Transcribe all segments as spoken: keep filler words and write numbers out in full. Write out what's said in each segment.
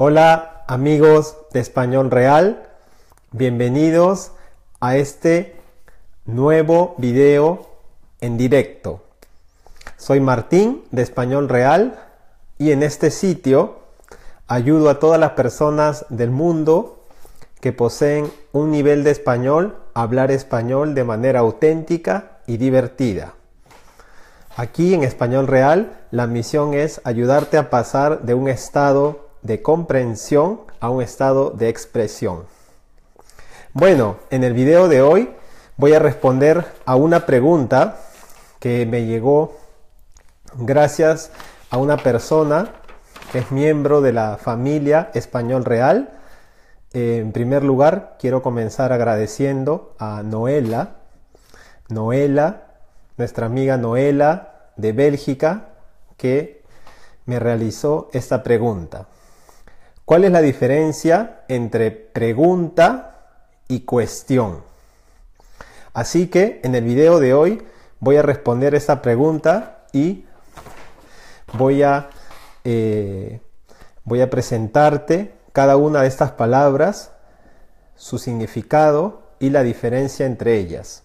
Hola amigos de Español Real, bienvenidos a este nuevo video en directo. Soy Martín de Español Real y en este sitio ayudo a todas las personas del mundo que poseen un nivel de español a hablar español de manera auténtica y divertida. Aquí en Español Real la misión es ayudarte a pasar de un estado de comprensión a un estado de expresión. Bueno, en el video de hoy voy a responder a una pregunta que me llegó gracias a una persona que es miembro de la familia Español Real. En primer lugar, quiero comenzar agradeciendo a Noela, Noela, nuestra amiga Noela de Bélgica, que me realizó esta pregunta. ¿Cuál es la diferencia entre pregunta y cuestión? Así que en el video de hoy voy a responder esta pregunta y voy a, eh, voy a presentarte cada una de estas palabras, su significado y la diferencia entre ellas.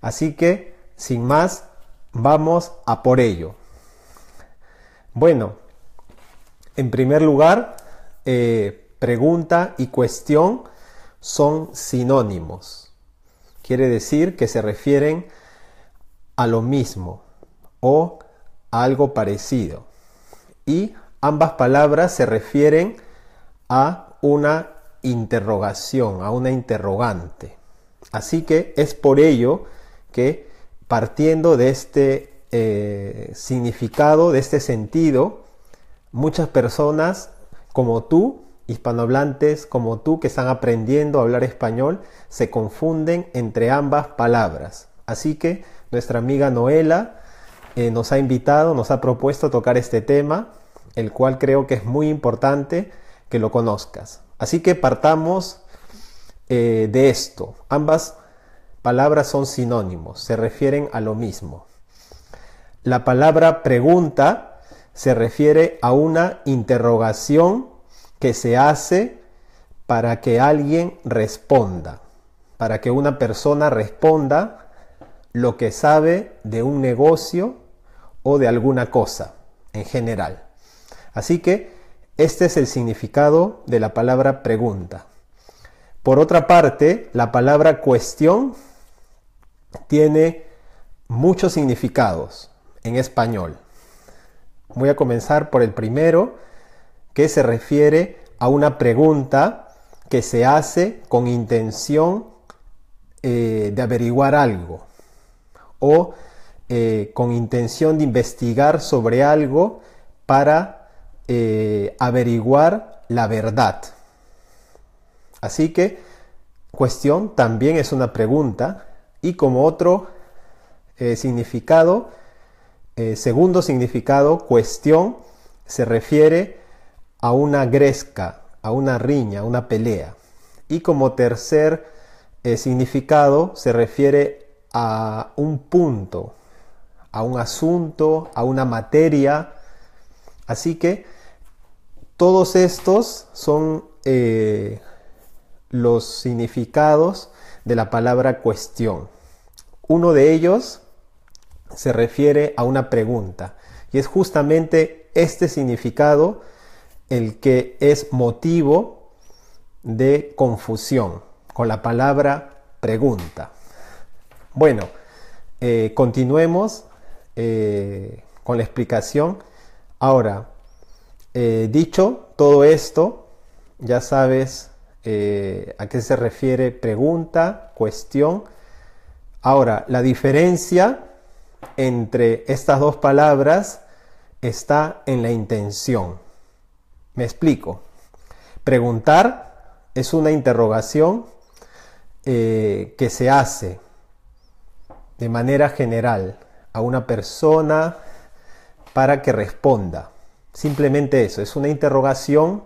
Así que, sin más, vamos a por ello. Bueno, en primer lugar, Eh, pregunta y cuestión son sinónimos. Quiere decir que se refieren a lo mismo o a algo parecido. Y ambas palabras se refieren a una interrogación, a una interrogante. Así que es por ello que, partiendo de este eh, significado, de este sentido, muchas personas como tú, hispanohablantes como tú que están aprendiendo a hablar español, se confunden entre ambas palabras. Así que nuestra amiga Noela eh, nos ha invitado, nos ha propuesto tocar este tema, el cual creo que es muy importante que lo conozcas. Así que partamos eh, de esto. Ambas palabras son sinónimos, se refieren a lo mismo. La palabra pregunta se refiere a una interrogación que se hace para que alguien responda, para que una persona responda lo que sabe de un negocio o de alguna cosa en general. Así que este es el significado de la palabra pregunta. Por otra parte, la palabra cuestión tiene muchos significados en español. Voy a comenzar por el primero, que se refiere a una pregunta que se hace con intención eh, de averiguar algo o eh, con intención de investigar sobre algo para eh, averiguar la verdad. Así que cuestión también es una pregunta y como otro eh, significado, Eh, segundo significado, cuestión, se refiere a una gresca, a una riña, a una pelea. Y como tercer eh, significado, se refiere a un punto, a un asunto, a una materia. Así que todos estos son eh, los significados de la palabra cuestión. Uno de ellos se refiere a una pregunta y es justamente este significado el que es motivo de confusión con la palabra pregunta. Bueno, eh, continuemos eh, con la explicación. Ahora, eh, dicho todo esto, ya sabes eh, a qué se refiere pregunta, cuestión. Ahora, la diferencia entre estas dos palabras está en la intención. Me explico. Preguntar es una interrogación eh, que se hace de manera general a una persona para que responda. Simplemente eso, es una interrogación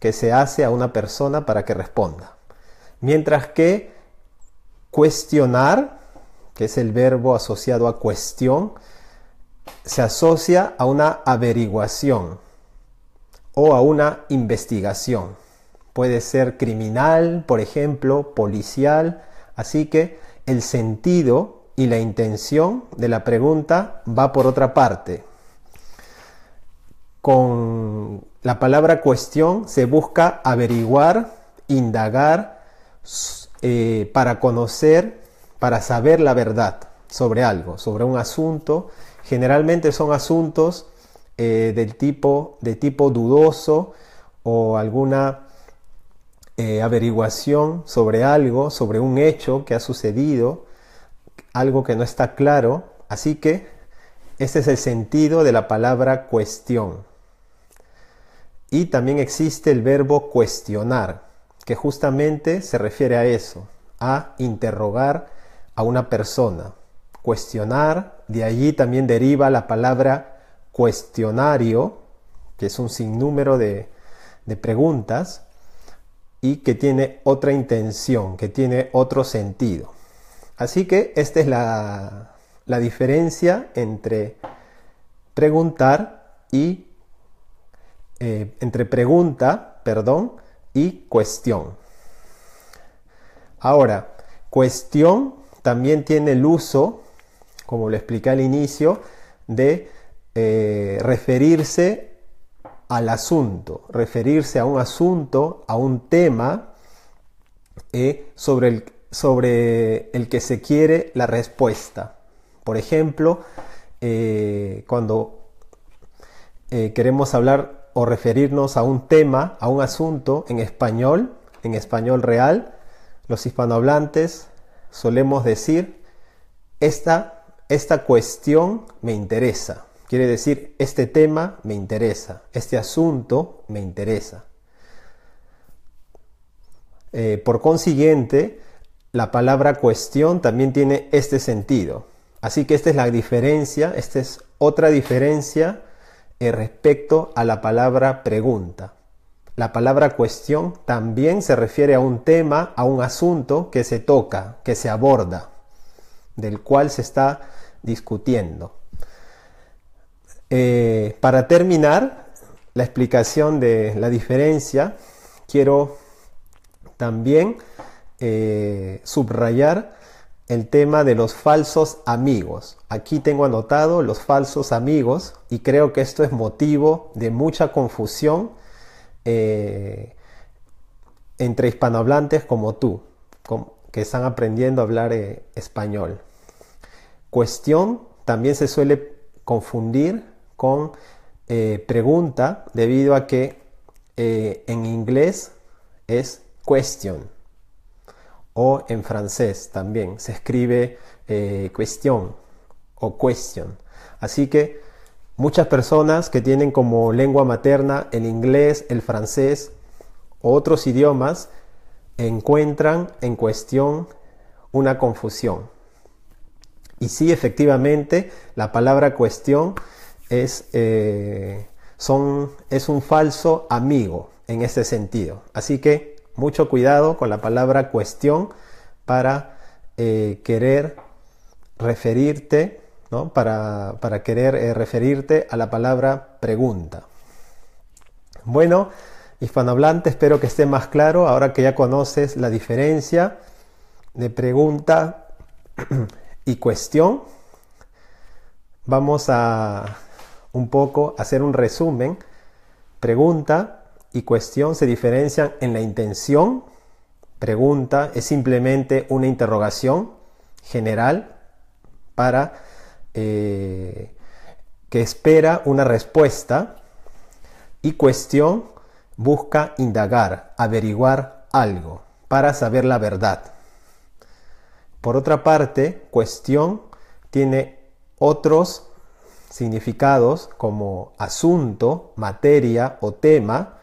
que se hace a una persona para que responda. Mientras que cuestionar, que es el verbo asociado a cuestión, se asocia a una averiguación o a una investigación. Puede ser criminal, por ejemplo, policial. Así que el sentido y la intención de la pregunta va por otra parte. Con la palabra cuestión se busca averiguar, indagar, eh, para conocer, para saber la verdad sobre algo, sobre un asunto. Generalmente son asuntos eh, del tipo, de tipo dudoso o alguna eh, averiguación sobre algo, sobre un hecho que ha sucedido, algo que no está claro. Así que ese es el sentido de la palabra cuestión. Y también existe el verbo cuestionar, que justamente se refiere a eso, a interrogar a una persona. Cuestionar, de allí también deriva la palabra cuestionario, que es un sinnúmero de, de preguntas y que tiene otra intención, que tiene otro sentido. Así que esta es la, la diferencia entre preguntar y Eh, entre pregunta, perdón, y cuestión. Ahora, cuestión también tiene el uso, como lo expliqué al inicio, de eh, referirse al asunto, referirse a un asunto, a un tema eh, sobre, el, sobre el que se quiere la respuesta. Por ejemplo, eh, cuando eh, queremos hablar o referirnos a un tema, a un asunto en español, en español real, los hispanohablantes solemos decir, esta, esta cuestión me interesa. Quiere decir, este tema me interesa, este asunto me interesa. Eh, por consiguiente, la palabra cuestión también tiene este sentido. Así que esta es la diferencia, esta es otra diferencia respecto a la palabra pregunta. La palabra cuestión también se refiere a un tema, a un asunto que se toca, que se aborda, del cual se está discutiendo. Eh, para terminar la explicación de la diferencia, quiero también eh, subrayar el tema de los falsos amigos. Aquí tengo anotado los falsos amigos y creo que esto es motivo de mucha confusión eh, entre hispanohablantes como tú, como, que están aprendiendo a hablar eh, español. Cuestión también se suele confundir con eh, pregunta, debido a que eh, en inglés es question. O en francés también se escribe eh, cuestión o question. Así que muchas personas que tienen como lengua materna el inglés, el francés u otros idiomas encuentran en cuestión una confusión. Y sí, efectivamente, la palabra cuestión es, eh, son, es un falso amigo en este sentido. Así que mucho cuidado con la palabra cuestión para eh, querer referirte, ¿no? Para, para querer eh, referirte a la palabra pregunta. Bueno, hispanohablante, espero que esté más claro ahora que ya conoces la diferencia de pregunta y cuestión. Vamos a un poco hacer un resumen. Pregunta y cuestión se diferencian en la intención. Pregunta es simplemente una interrogación general para eh, que espera una respuesta, y cuestión busca indagar, averiguar algo para saber la verdad. Por otra parte, cuestión tiene otros significados como asunto, materia o tema.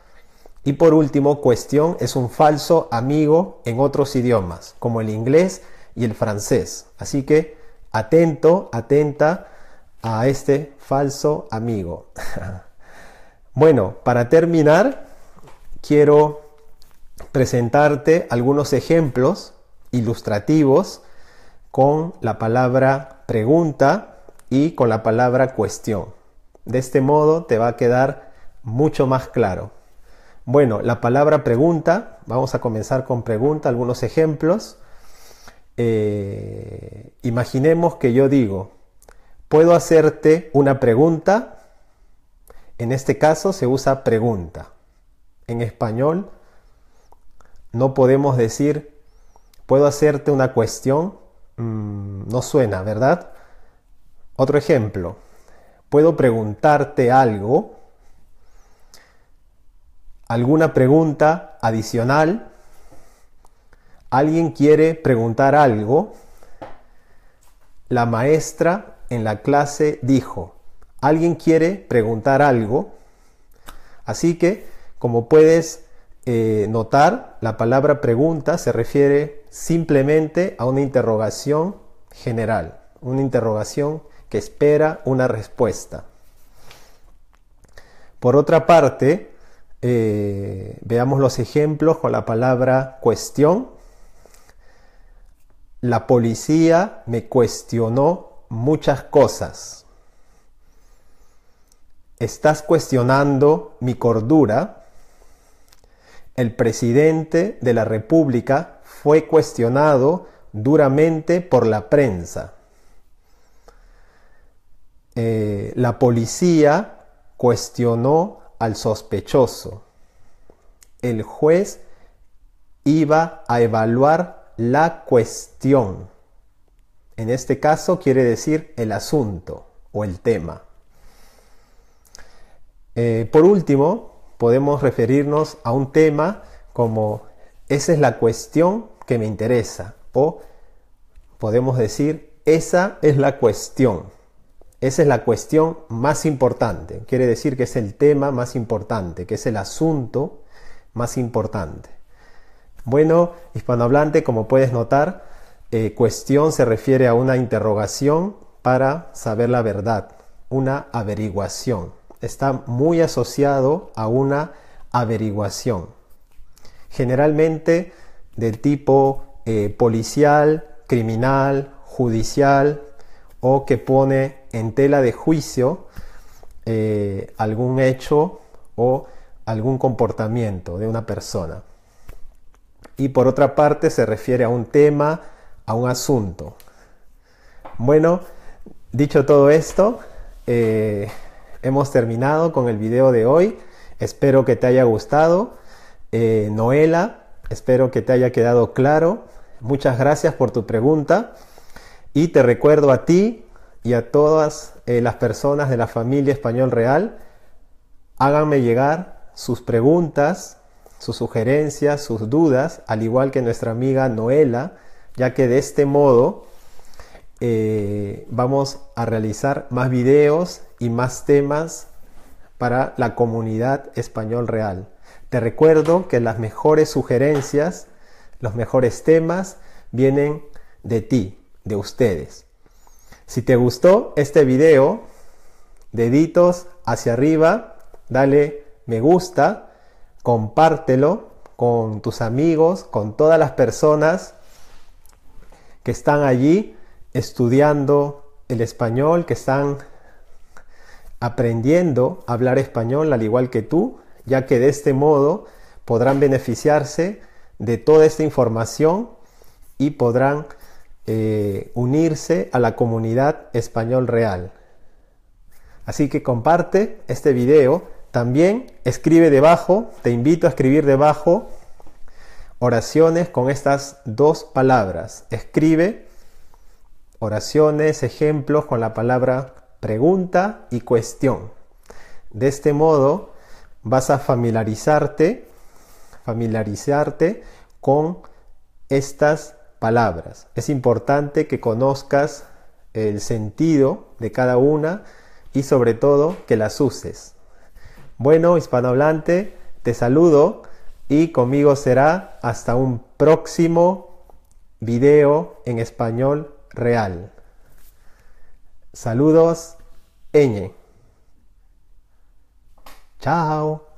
Y por último, cuestión es un falso amigo en otros idiomas, como el inglés y el francés. Así que atento, atenta a este falso amigo. Bueno, para terminar, quiero presentarte algunos ejemplos ilustrativos con la palabra pregunta y con la palabra cuestión. De este modo te va a quedar mucho más claro. Bueno, la palabra pregunta, vamos a comenzar con pregunta, algunos ejemplos. Eh, imaginemos que yo digo, ¿puedo hacerte una pregunta? En este caso se usa pregunta. En español no podemos decir, ¿puedo hacerte una cuestión? Mm, no suena, ¿verdad? Otro ejemplo, ¿puedo preguntarte algo? ¿Alguna pregunta adicional? ¿Alguien quiere preguntar algo? La maestra en la clase dijo, ¿alguien quiere preguntar algo? Así que, como puedes eh, notar, la palabra pregunta se refiere simplemente a una interrogación general, una interrogación que espera una respuesta. Por otra parte, Eh, veamos los ejemplos con la palabra cuestión. La policía me cuestionó muchas cosas. Estás cuestionando mi cordura. El presidente de la República fue cuestionado duramente por la prensa. Eh, la policía cuestionó al sospechoso. El juez iba a evaluar la cuestión. En este caso quiere decir el asunto o el tema. Eh, por último, podemos referirnos a un tema como esa es la cuestión que me interesa, o podemos decir esa es la cuestión. Esa es la cuestión más importante, quiere decir que es el tema más importante, que es el asunto más importante. Bueno, hispanohablante, como puedes notar, eh, cuestión se refiere a una interrogación para saber la verdad, una averiguación. Está muy asociado a una averiguación, generalmente del tipo eh, policial, criminal, judicial, o que pone en tela de juicio eh, algún hecho o algún comportamiento de una persona. Y por otra parte se refiere a un tema, a un asunto. Bueno, dicho todo esto, eh, hemos terminado con el video de hoy. Espero que te haya gustado. Eh, Noela, espero que te haya quedado claro. Muchas gracias por tu pregunta. Y te recuerdo a ti y a todas eh, las personas de la familia Español Real, háganme llegar sus preguntas, sus sugerencias, sus dudas, al igual que nuestra amiga Noela, ya que de este modo eh, vamos a realizar más videos y más temas para la comunidad Español Real. Te recuerdo que las mejores sugerencias, los mejores temas vienen de ti, de ustedes. Si te gustó este video, deditos hacia arriba, dale me gusta, compártelo con tus amigos, con todas las personas que están allí estudiando el español, que están aprendiendo a hablar español al igual que tú, ya que de este modo podrán beneficiarse de toda esta información y podrán Eh, unirse a la comunidad Español Real. Así que comparte este video, también escribe debajo, te invito a escribir debajo oraciones con estas dos palabras, escribe oraciones, ejemplos con la palabra pregunta y cuestión. De este modo vas a familiarizarte familiarizarte con estas palabras. Es importante que conozcas el sentido de cada una y sobre todo que las uses. Bueno, hispanohablante, te saludo y conmigo será hasta un próximo video en Español Real. Saludos, Ñ. Chao.